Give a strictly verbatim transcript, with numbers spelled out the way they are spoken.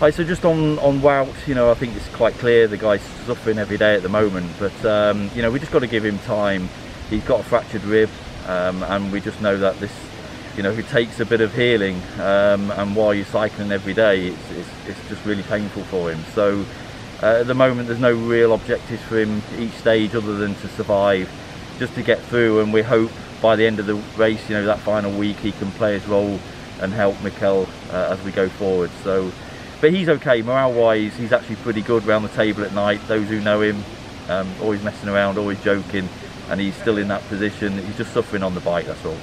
Right, so just on, on Wout, you know, I think it's quite clear the guy's suffering every day at the moment, but, um, you know, we just got to give him time. He's got a fractured rib, um, and we just know that this, you know, it takes a bit of healing, um, and while you're cycling every day, it's, it's, it's just really painful for him. So uh, at the moment, there's no real objectives for him each stage other than to survive, just to get through, and we hope by the end of the race, you know, that final week, he can play his role and help Mikel uh, as we go forward. So. But he's okay, morale-wise, he's actually pretty good round the table at night. Those who know him, um, always messing around, always joking, and he's still in that position. He's just suffering on the bike, that's all.